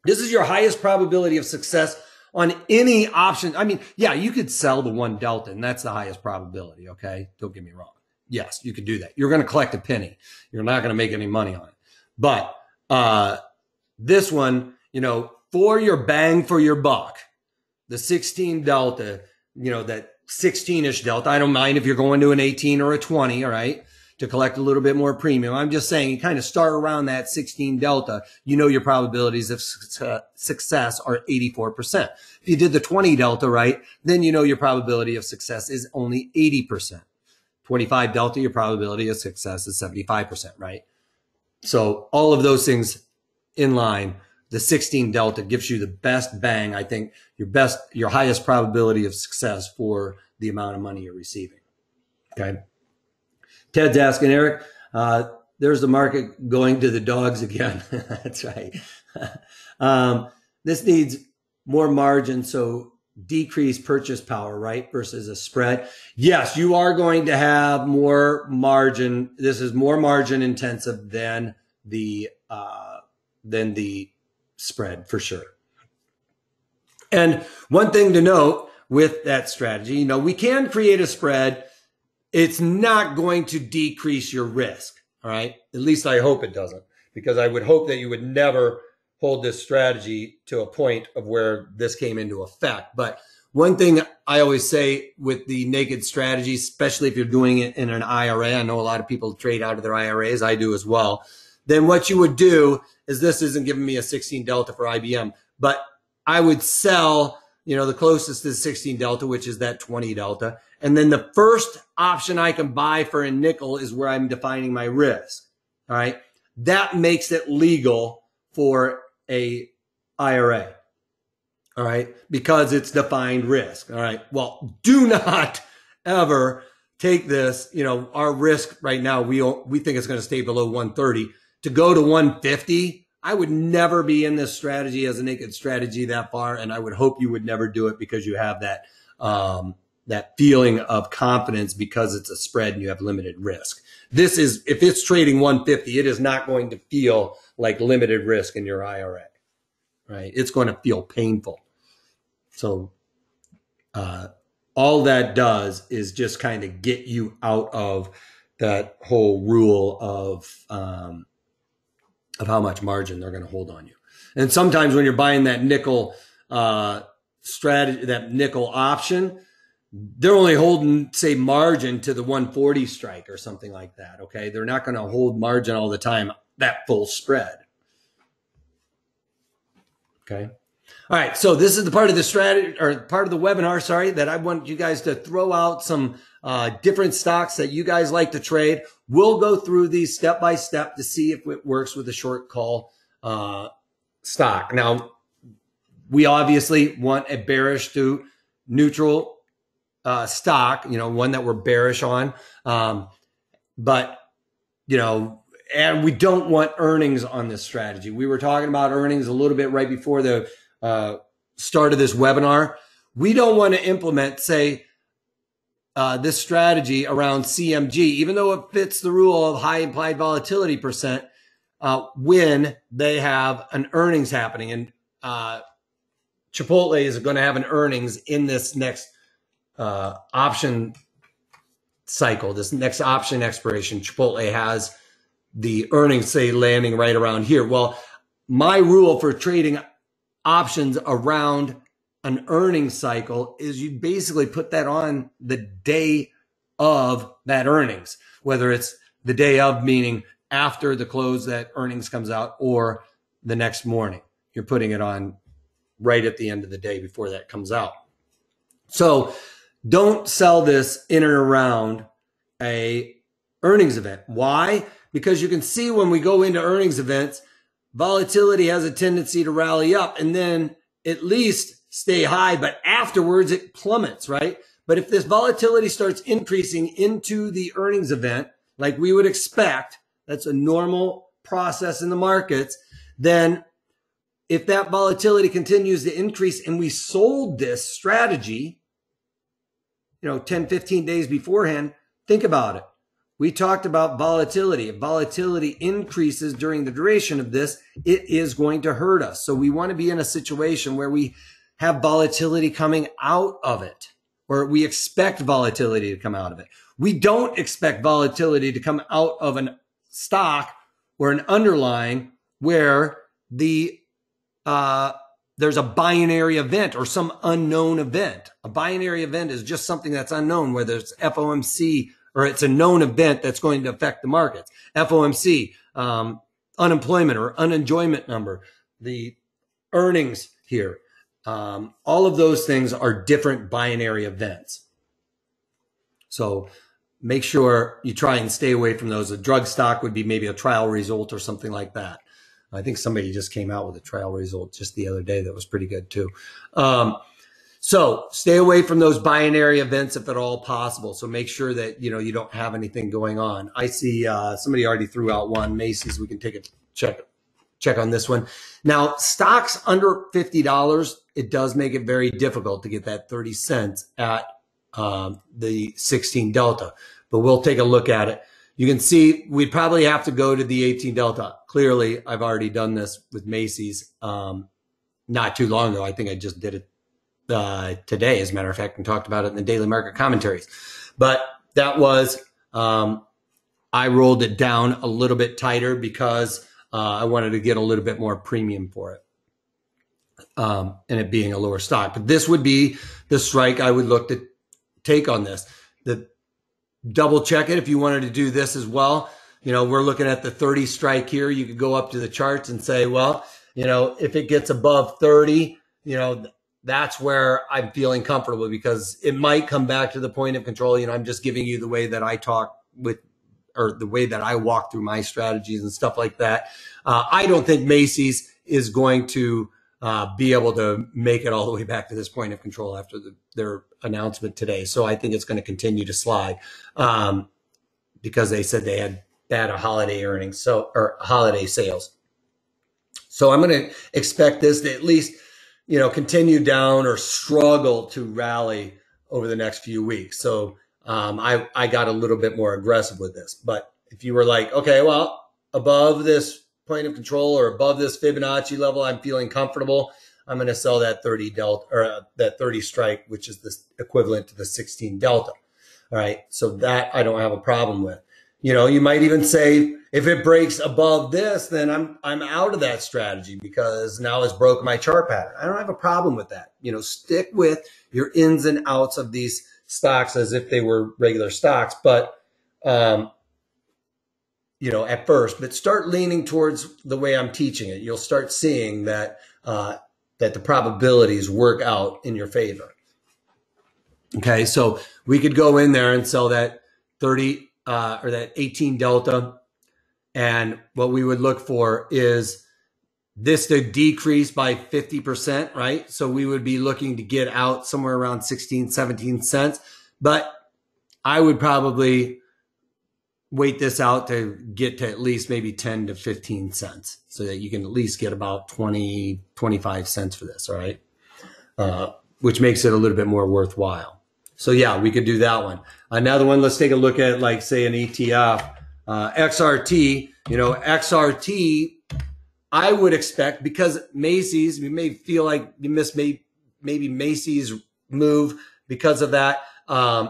This is your highest probability of success on any option. I mean, yeah, you could sell the one delta, and that's the highest probability, okay? Don't get me wrong. Yes, you could do that. You're going to collect a penny. You're not going to make any money on it. But uh, this one, you know, for your bang for your buck, the sixteen delta, you know, that sixteen-ish delta, I don't mind if you're going to an eighteen or a twenty, all right, to collect a little bit more premium. I'm just saying you kind of start around that sixteen delta. You know your probabilities of success are eighty-four percent. If you did the twenty delta right, then you know your probability of success is only eighty percent. twenty-five delta, your probability of success is seventy-five percent, right? So all of those things in line. The sixteen delta gives you the best bang, I think, your best, your highest probability of success for the amount of money you're receiving. Okay. Ted's asking, Eric, uh, there's the market going to the dogs again. That's right. um, this needs more margin, so decreased purchase power, right, versus a spread. Yes, you are going to have more margin. This is more margin intensive than the uh, than the spread for sure. And one thing to note with that strategy, you know, we can create a spread. It's not going to decrease your risk. All right. At least I hope it doesn't, because I would hope that you would never hold this strategy to a point of where this came into effect. But one thing I always say with the naked strategy, especially if you're doing it in an I R A, I know a lot of people trade out of their I R As. I do as well. Then what you would do is, this isn't giving me a sixteen delta for I B M, but I would sell, you know, the closest is sixteen delta, which is that twenty delta. And then the first option I can buy for a nickel is where I'm defining my risk. All right. That makes it legal for a I R A. All right. Because it's defined risk. All right. Well, do not ever take this, you know, our risk right now, we, we think it's going to stay below one thirty. To go to one fifty, I would never be in this strategy as a naked strategy that far, and I would hope you would never do it, because you have that um, that feeling of confidence because it's a spread and you have limited risk. This is, if it's trading one fifty, it is not going to feel like limited risk in your I R A, right? It's going to feel painful. So uh, all that does is just kind of get you out of that whole rule of um, of how much margin they're going to hold on you. And sometimes when you're buying that nickel uh, strategy, that nickel option, they're only holding, say, margin to the one forty strike or something like that. Okay. They're not going to hold margin all the time, that full spread. Okay. All right. So this is the part of the strategy, or part of the webinar, sorry, that I want you guys to throw out some uh, different stocks that you guys like to trade. We'll go through these step by step to see if it works with a short call uh, stock. Now, we obviously want a bearish to neutral uh, stock, you know, one that we're bearish on. Um, but, you know, and we don't want earnings on this strategy. We were talking about earnings a little bit right before the uh, start of this webinar. We don't want to implement, say, Uh, this strategy around C M G, even though it fits the rule of high implied volatility percent, uh, when they have an earnings happening. And uh, Chipotle is going to have an earnings in this next uh, option cycle, this next option expiration. Chipotle has the earnings, say, landing right around here. Well, my rule for trading options around an earnings cycle is you basically put that on the day of that earnings, whether it's the day of, meaning after the close that earnings comes out, or the next morning. You're putting it on right at the end of the day before that comes out. So don't sell this in and around a earnings event. Why? Because you can see when we go into earnings events, volatility has a tendency to rally up and then at least stay high, but afterwards it plummets, right? But if this volatility starts increasing into the earnings event, like we would expect, that's a normal process in the markets, then if that volatility continues to increase and we sold this strategy, you know, ten, fifteen days beforehand, think about it. We talked about volatility. If volatility increases during the duration of this, it is going to hurt us. So we want to be in a situation where we have volatility coming out of it, or we expect volatility to come out of it. We don't expect volatility to come out of a stock or an underlying where the uh, there's a binary event or some unknown event. A binary event is just something that's unknown, whether it's F O M C, or it's a known event that's going to affect the markets. F O M C, um, unemployment or unemployment number, the earnings here. Um, all of those things are different binary events. So make sure you try and stay away from those. A drug stock would be maybe a trial result or something like that. I think somebody just came out with a trial result just the other day that was pretty good too. Um, So stay away from those binary events if at all possible. So make sure that, you know, you don't have anything going on. I see uh, somebody already threw out one, Macy's. We can take a check, check on this one. Now, stocks under fifty dollars, it does make it very difficult to get that thirty cents at um, the sixteen delta, but we'll take a look at it. You can see we'd probably have to go to the eighteen delta. Clearly, I've already done this with Macy's um, not too long ago. I think I just did it Uh, today, as a matter of fact, and talked about it in the daily market commentaries. But that was, um, I rolled it down a little bit tighter because uh, I wanted to get a little bit more premium for it um, and it being a lower stock. But this would be the strike I would look to take on this. The double check it if you wanted to do this as well. You know, we're looking at the thirty strike here. You could go up to the charts and say, well, you know, if it gets above thirty, you know, that's where I'm feeling comfortable because it might come back to the point of control. You know, I'm just giving you the way that I talk with, or the way that I walk through my strategies and stuff like that. Uh, I don't think Macy's is going to uh, be able to make it all the way back to this point of control after the, their announcement today. So I think it's going to continue to slide um, because they said they had bad holiday earnings, so or holiday sales. So I'm going to expect this to at least, you know, continue down or struggle to rally over the next few weeks. So um, I, I got a little bit more aggressive with this. But if you were like, okay, well, above this point of control or above this Fibonacci level, I'm feeling comfortable, I'm going to sell that thirty delta or uh, that thirty strike, which is the equivalent to the sixteen delta. All right. So that I don't have a problem with. You know, you might even say, if it breaks above this, then I'm I'm out of that strategy because now it's broken my chart pattern. I don't have a problem with that. You know, stick with your ins and outs of these stocks as if they were regular stocks, but um, you know, at first, but start leaning towards the way I'm teaching it. You'll start seeing that uh, that the probabilities work out in your favor. Okay, so we could go in there and sell that thirty uh, or that eighteen delta. And what we would look for is this to decrease by fifty percent, right? So we would be looking to get out somewhere around sixteen, seventeen cents. But I would probably wait this out to get to at least maybe ten to fifteen cents so that you can at least get about twenty, twenty-five cents for this, all right? Uh, which makes it a little bit more worthwhile. So yeah, we could do that one. Another one, let's take a look at like say an E T F. Uh, X R T, you know, X R T, I would expect because Macy's, we may feel like you missed may, maybe Macy's move because of that. Um,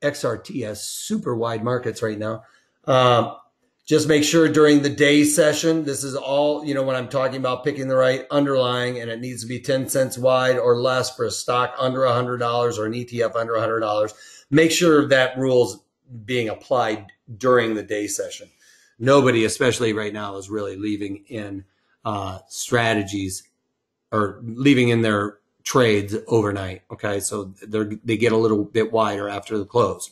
X R T has super wide markets right now. Um, just make sure during the day session, this is all, you know, when I'm talking about picking the right underlying and it needs to be ten cents wide or less for a stock under one hundred dollars or an E T F under one hundred dollars. Make sure that rule's being applied during the day session. Nobody, especially right now, is really leaving in uh, strategies or leaving in their trades overnight. Okay, so they they get a little bit wider after the close.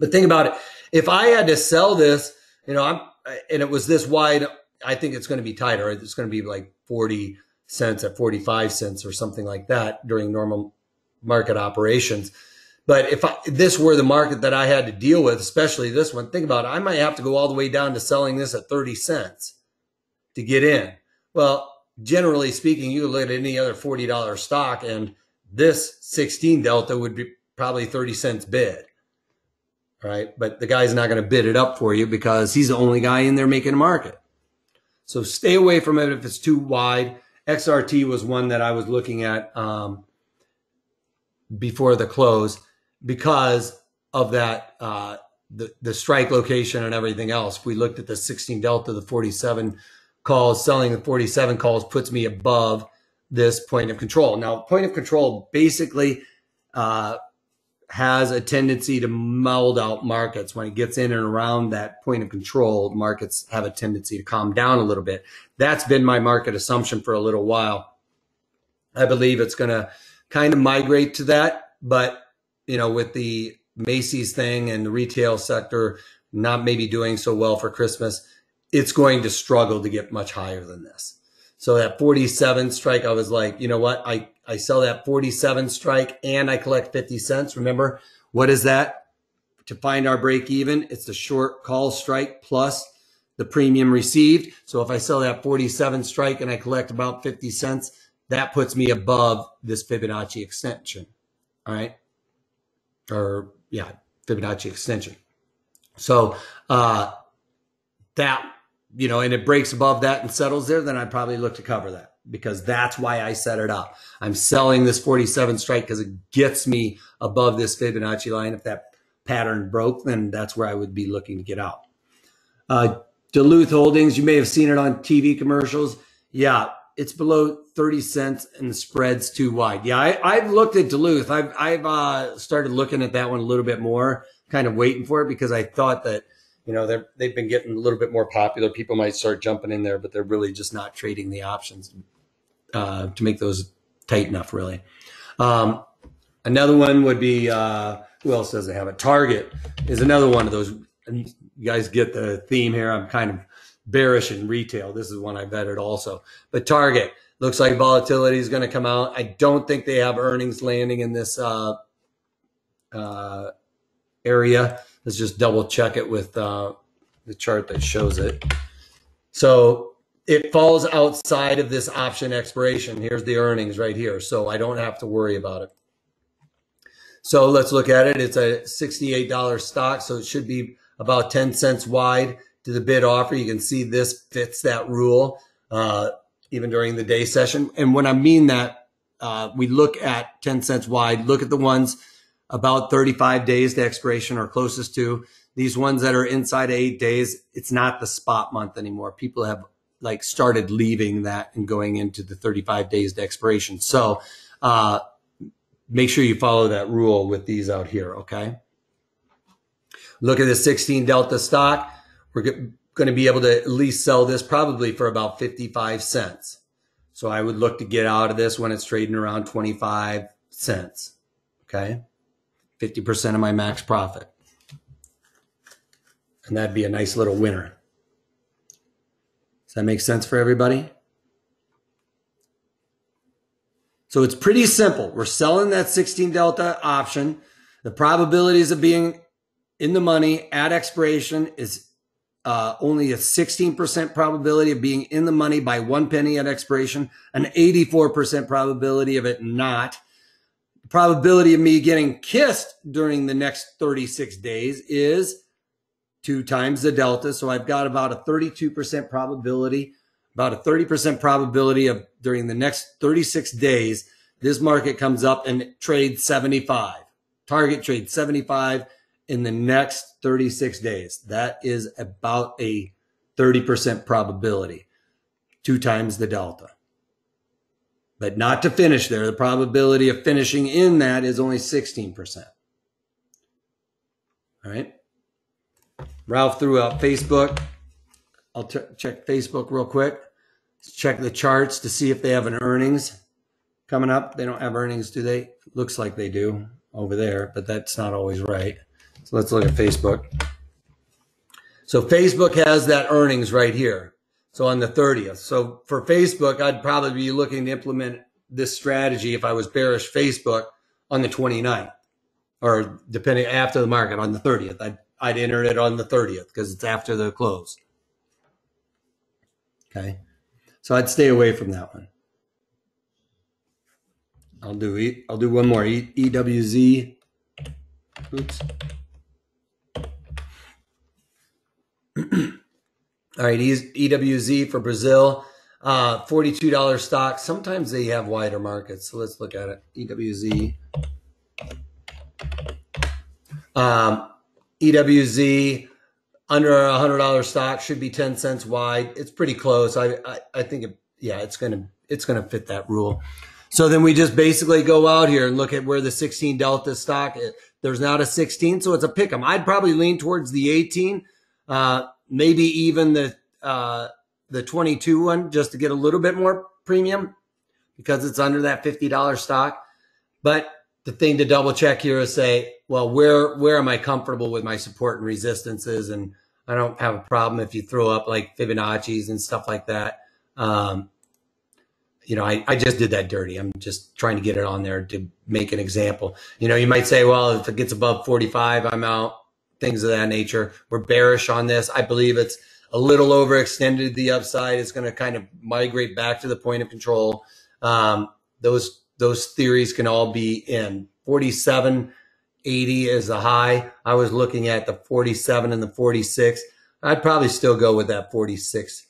But think about it. If I had to sell this, you know, I'm and it was this wide, I think it's going to be tighter. It's going to be like forty cents at forty-five cents or something like that during normal market operations. But if I, this were the market that I had to deal with, especially this one, think about it. I might have to go all the way down to selling this at thirty cents to get in. Well, generally speaking, you look at any other forty dollar stock and this sixteen delta would be probably thirty cents bid. right? But the guy's not going to bid it up for you because he's the only guy in there making a market. So stay away from it if it's too wide. X R T was one that I was looking at um, before the close because of that, uh, the, the strike location and everything else. If we looked at the sixteen delta, the forty-seven calls, selling the forty-seven calls puts me above this point of control. Now, point of control basically uh, has a tendency to meld out markets. When it gets in and around that point of control, markets have a tendency to calm down a little bit. That's been my market assumption for a little while. I believe it's going to kind of migrate to that, but you know, with the Macy's thing and the retail sector not maybe doing so well for Christmas, it's going to struggle to get much higher than this. So that forty-seven strike, I was like, you know what? I, I sell that forty-seven strike and I collect fifty cents. Remember, what is that? To find our break even, it's the short call strike plus the premium received. So if I sell that forty-seven strike and I collect about fifty cents, that puts me above this Fibonacci extension. All right. Or yeah, Fibonacci extension. So uh, that, you know, and it breaks above that and settles there, then I probably look to cover that because that's why I set it up. I'm selling this forty-seven strike because it gets me above this Fibonacci line. If that pattern broke, then that's where I would be looking to get out. Uh, Duluth Holdings, you may have seen it on T V commercials. Yeah, it's below thirty cents and the spread's too wide. Yeah, I, I've looked at Duluth. I've, I've uh, started looking at that one a little bit more, kind of waiting for it because I thought that, you know, they've been getting a little bit more popular. People might start jumping in there, but they're really just not trading the options uh, to make those tight enough, really. Um, another one would be, uh, who else does it have? It? Target is another one of those. You guys get the theme here. I'm kind of bearish in retail. This is one I vetted also. But Target, looks like volatility is going to come out. I don't think they have earnings landing in this uh, uh, area. Let's just double check it with uh, the chart that shows it. So it falls outside of this option expiration. Here's the earnings right here. So I don't have to worry about it. So let's look at it. It's a sixty-eight dollar stock. So it should be about ten cents wide to the bid offer. You can see this fits that rule uh, even during the day session. And when I mean that, uh, we look at ten cents wide, look at the ones about thirty-five days to expiration or closest to. These ones that are inside eight days, it's not the spot month anymore. People have like started leaving that and going into the thirty-five days to expiration. So uh, make sure you follow that rule with these out here, okay? Look at the sixteen Delta stock. We're going to be able to at least sell this probably for about fifty-five cents. So I would look to get out of this when it's trading around twenty-five cents, okay? fifty percent of my max profit. And that'd be a nice little winner. Does that make sense for everybody? So it's pretty simple. We're selling that sixteen Delta option. The probabilities of being in the money at expiration is uh, only a sixteen percent probability of being in the money by one penny at expiration, an eighty-four percent probability of it not. The probability of me getting kissed during the next thirty-six days is two times the delta. So I've got about a thirty-two percent probability, about a thirty percent probability of during the next thirty-six days, this market comes up and trades seventy-five. Target trades seventy-five in the next thirty-six days. That is about a thirty percent probability, two times the delta. But not to finish there. The probability of finishing in that is only sixteen percent. All right. Ralph threw out Facebook. I'll check Facebook real quick. Let's check the charts to see if they have an earnings coming up. They don't have earnings, do they? Looks like they do over there, but that's not always right. So let's look at Facebook. So Facebook has that earnings right here. So on the thirtieth. So for Facebook, I'd probably be looking to implement this strategy if I was bearish Facebook on the twenty-ninth, or depending after the market on the thirtieth. I'd, I'd enter it on the thirtieth because it's after the close. Okay. So I'd stay away from that one. I'll do, I'll do one more. E, EWZ. Oops. All right, E W Z for Brazil, uh, forty-two dollar stock. Sometimes they have wider markets, so let's look at it. E W Z. Um, E W Z, under a one hundred dollar stock, should be ten cents wide. It's pretty close. I I, I think, it, yeah, it's going to it's gonna fit that rule. So then we just basically go out here and look at where the sixteen delta stock is. There's not a sixteen, so it's a pick 'em. I'd probably lean towards the eighteen, uh, maybe even the uh, the twenty-two one, just to get a little bit more premium because it's under that fifty dollar stock. But the thing to double check here is say, well, where where am I comfortable with my support and resistances? And I don't have a problem if you throw up like Fibonacci's and stuff like that. Um, You know, I, I just did that dirty. I'm just trying to get it on there to make an example. You know, you might say, well, if it gets above forty-five, I'm out, things of that nature. We're bearish on this. I believe it's a little overextended to the upside. It's going to kind of migrate back to the point of control. Um, those those theories can all be in. forty-seven eighty is the high. I was looking at the forty-seven and the forty-six. I'd probably still go with that forty-six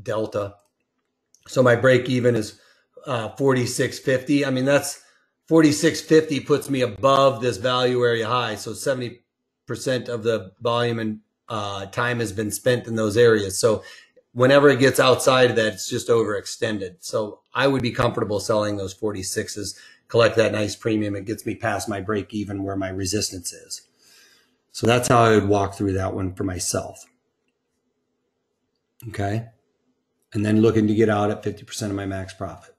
delta. So my break even is uh, forty-six fifty. I mean, that's forty-six fifty puts me above this value area high. So seventy percent of the volume and uh, time has been spent in those areas. So whenever it gets outside of that, it's just overextended. So I would be comfortable selling those forty-sixes, collect that nice premium. It gets me past my break even where my resistance is. So that's how I would walk through that one for myself. Okay. And then looking to get out at fifty percent of my max profit.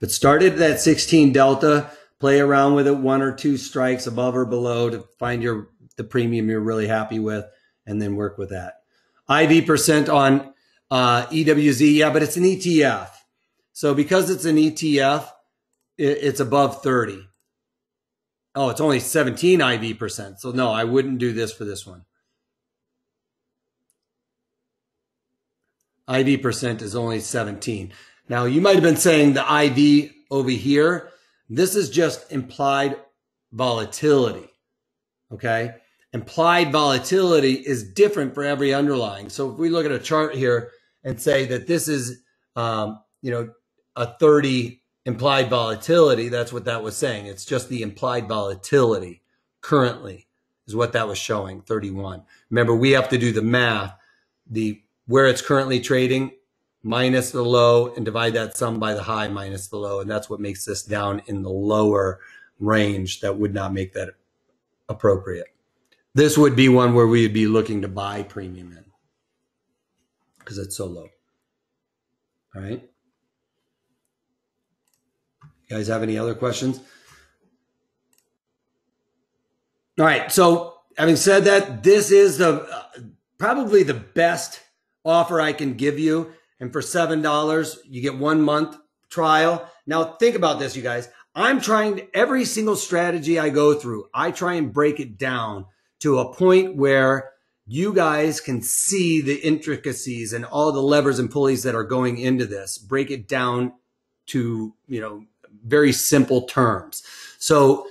But start at that sixteen delta, play around with it, one or two strikes above or below to find your the premium you're really happy with, and then work with that. I V percent on uh, E W Z, yeah, but it's an E T F. So because it's an E T F, it, it's above thirty. Oh, it's only seventeen I V percent. So no, I wouldn't do this for this one. I V percent is only seventeen. Now, you might have been saying the I V over here. This is just implied volatility, okay? Implied volatility is different for every underlying. So if we look at a chart here and say that this is, um, you know, a thirty implied volatility, that's what that was saying. It's just the implied volatility currently is what that was showing, thirty-one. Remember, we have to do the math, the where it's currently trading, minus the low, and divide that sum by the high minus the low. And that's what makes this down in the lower range that would not make that appropriate. This would be one where we would be looking to buy premium in because it's so low. All right. You guys have any other questions? All right. So having said that, this is the uh, probably the best offer I can give you. And for seven dollars, you get one month trial. Now think about this, you guys. I'm trying to, every single strategy I go through, I try and break it down to a point where you guys can see the intricacies and all the levers and pulleys that are going into this, break it down to, you know, very simple terms. So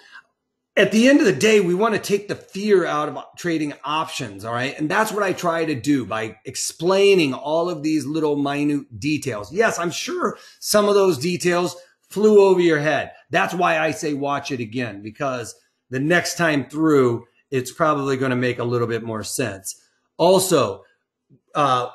at the end of the day, we want to take the fear out of trading options, all right? And that's what I try to do by explaining all of these little minute details. Yes, I'm sure some of those details flew over your head. That's why I say watch it again, because the next time through, it's probably going to make a little bit more sense. Also, uh,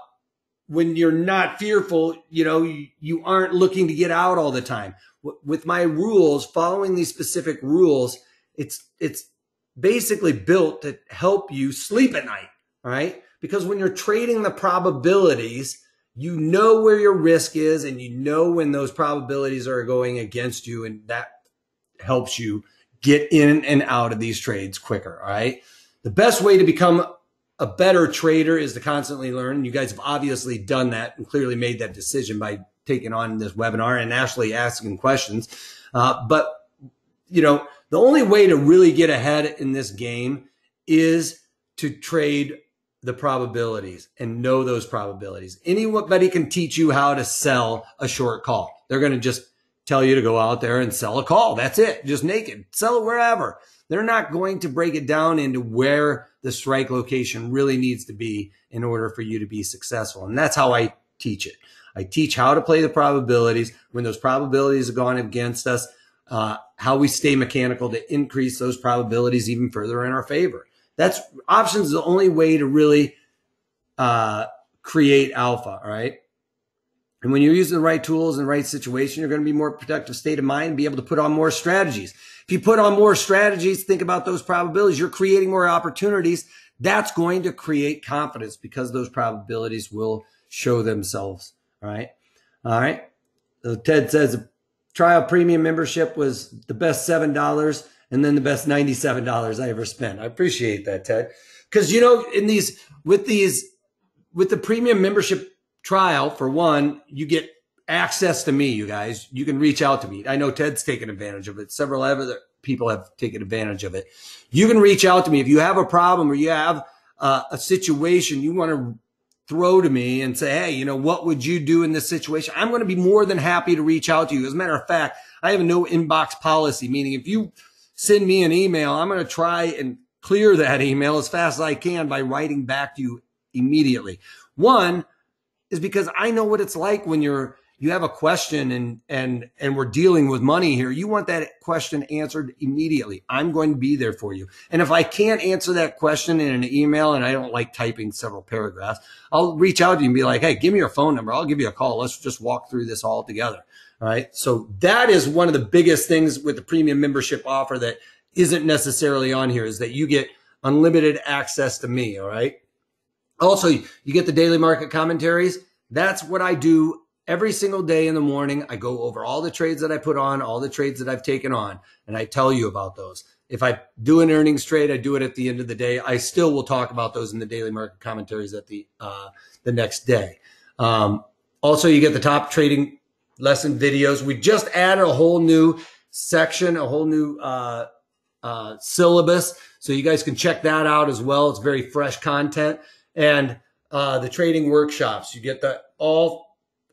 when you're not fearful, you know, you, you aren't looking to get out all the time. W- with my rules, following these specific rules, It's it's basically built to help you sleep at night, all right? Because when you're trading the probabilities, you know where your risk is and you know when those probabilities are going against you, and that helps you get in and out of these trades quicker, all right? The best way to become a better trader is to constantly learn. You guys have obviously done that and clearly made that decision by taking on this webinar and actually asking questions. Uh, but, you know, the only way to really get ahead in this game is to trade the probabilities and know those probabilities. Anybody can teach you how to sell a short call. They're going to just tell you to go out there and sell a call. That's it. Just naked. Sell it wherever. they're not going to break it down into where the strike location really needs to be in order for you to be successful. And that's how I teach it. I teach how to play the probabilities. When those probabilities have gone against us, uh, how we stay mechanical to increase those probabilities even further in our favor. That's options is the only way to really uh, create alpha, all right? And when you're using the right tools and the right situation, you're going to be more productive state of mind and be able to put on more strategies. If you put on more strategies, think about those probabilities. You're creating more opportunities. That's going to create confidence because those probabilities will show themselves. All right. All right. So Ted says the trial premium membership was the best seven dollars and then the best ninety-seven dollars I ever spent. I appreciate that, Ted. Because, you know, in these with these with the premium membership trial, for one, you get access to me, you guys. You can reach out to me. I know Ted's taken advantage of it. Several other people have taken advantage of it. You can reach out to me. If you have a problem or you have uh, a situation you want to throw to me and say, hey, you know, what would you do in this situation? I'm going to be more than happy to reach out to you. As a matter of fact, I have a no inbox policy, meaning if you send me an email, I'm going to try and clear that email as fast as I can by writing back to you immediately. One, is because I know what it's like when you're, you have a question and, and, and we're dealing with money here. You want that question answered immediately. I'm going to be there for you. And if I can't answer that question in an email and I don't like typing several paragraphs, I'll reach out to you and be like, hey, give me your phone number. I'll give you a call. Let's just walk through this all together. All right. So that is one of the biggest things with the premium membership offer that isn't necessarily on here is that you get unlimited access to me. All right. Also, you get the daily market commentaries. That's what I do every single day in the morning. I go over all the trades that I put on, all the trades that I've taken on, and I tell you about those. If I do an earnings trade, I do it at the end of the day. I still will talk about those in the daily market commentaries at the uh, the next day. Um, also, you get the top trading lesson videos. We just added a whole new section, a whole new uh, uh, syllabus, so you guys can check that out as well. It's very fresh content. And uh, the trading workshops, you get the all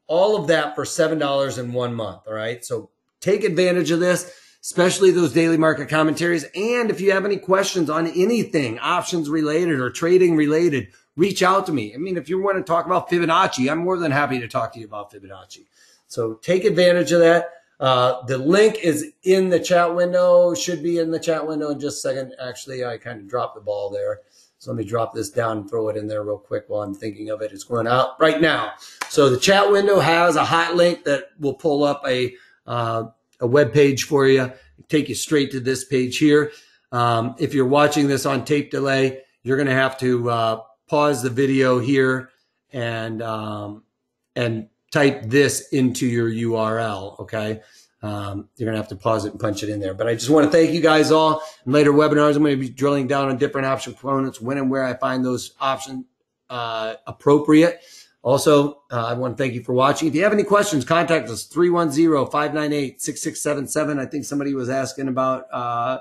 all of that for seven dollars in one month, all right? So take advantage of this, especially those daily market commentaries. And if you have any questions on anything, options related or trading related, reach out to me. I mean, if you want to talk about Fibonacci, I'm more than happy to talk to you about Fibonacci. So take advantage of that. Uh, the link is in the chat window, should be in the chat window in just a second. Actually, I kind of dropped the ball there. So let me drop this down and throw it in there real quick while I'm thinking of it. It's going out right now. So the chat window has a hot link that will pull up a uh, a web page for you, take you straight to this page here. Um, if you're watching this on tape delay, you're going to have to uh, pause the video here and um, and type this into your U R L. Okay. Um, you're going to have to pause it and punch it in there. But I just want to thank you guys all. In later webinars, I'm going to be drilling down on different option components, when and where I find those options uh, appropriate. Also, uh, I want to thank you for watching. If you have any questions, contact us, three one zero, five nine eight, six six seven seven. I think somebody was asking about uh,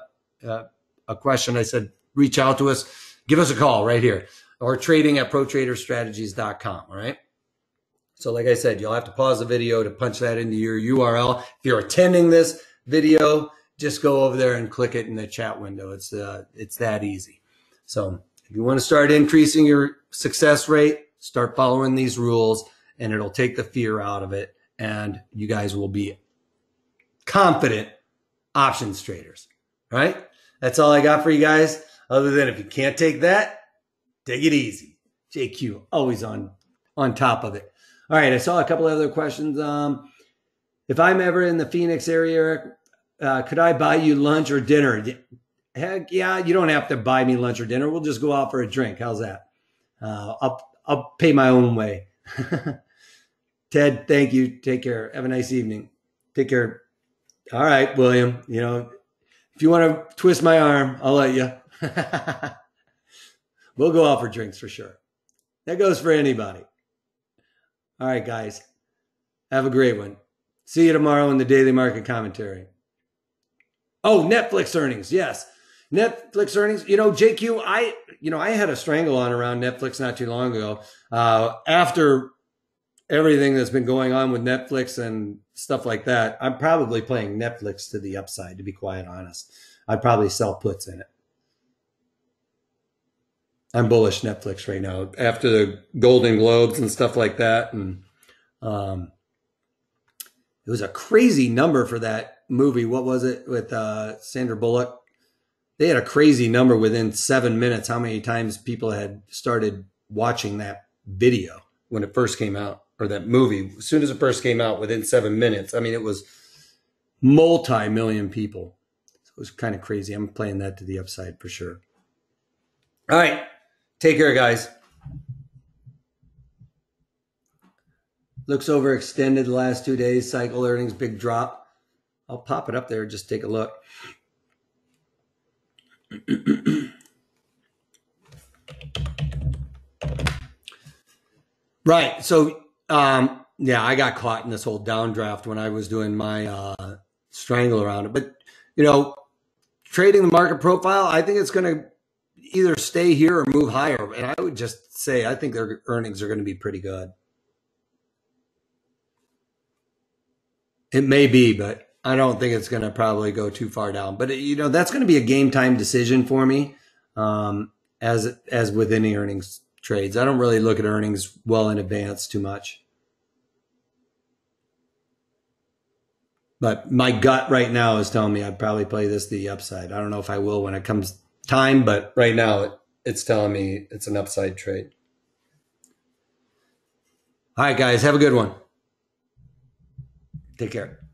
uh, a question. I said, reach out to us. Give us a call right here or trading at pro trader strategies dot com, all right? So like I said, you'll have to pause the video to punch that into your U R L. If you're attending this video, just go over there and click it in the chat window. It's uh, it's that easy. So if you want to start increasing your success rate, start following these rules, and it'll take the fear out of it, and you guys will be confident options traders, right? That's all I got for you guys. Other than if you can't take that, take it easy. J Q, always on, on top of it. All right, I saw a couple of other questions. Um, if I'm ever in the Phoenix area, Eric, uh, could I buy you lunch or dinner? Heck yeah, you don't have to buy me lunch or dinner. We'll just go out for a drink. How's that? Uh, I'll, I'll pay my own way. Ted, thank you. Take care. Have a nice evening. Take care. All right, William. You know, if you want to twist my arm, I'll let you. We'll go out for drinks for sure. That goes for anybody. All right, guys, have a great one. See you tomorrow in the Daily Market Commentary. Oh, Netflix earnings. Yes. Netflix earnings. You know, J Q, I, you know, I had a strangle on around Netflix not too long ago. Uh, after everything that's been going on with Netflix and stuff like that, I'm probably playing Netflix to the upside, to be quite honest. I'd probably sell puts in it. I'm bullish Netflix right now after the Golden Globes and stuff like that. And um, it was a crazy number for that movie. What was it with uh, Sandra Bullock? They had a crazy number within seven minutes, how many times people had started watching that video when it first came out, or that movie. As soon as it first came out, within seven minutes, I mean, it was multi-million people. So it was kind of crazy. I'm playing that to the upside for sure. All right. Take care, guys. Looks overextended the last two days. Cycle earnings, big drop. I'll pop it up there. Just take a look. Right. So, um, yeah, I got caught in this whole downdraft when I was doing my uh, strangle around it. But, you know, trading the market profile, I think it's going to either stay here or move higher. And I would just say I think their earnings are going to be pretty good. It may be, but I don't think it's going to probably go too far down. But, you know, that's going to be a game time decision for me, um, as as with any earnings trades. I don't really look at earnings well in advance too much. But my gut right now is telling me I'd probably play this to the upside. I don't know if I will when it comes time, but right now it, it's telling me it's an upside trade. All right, guys, have a good one. Take care.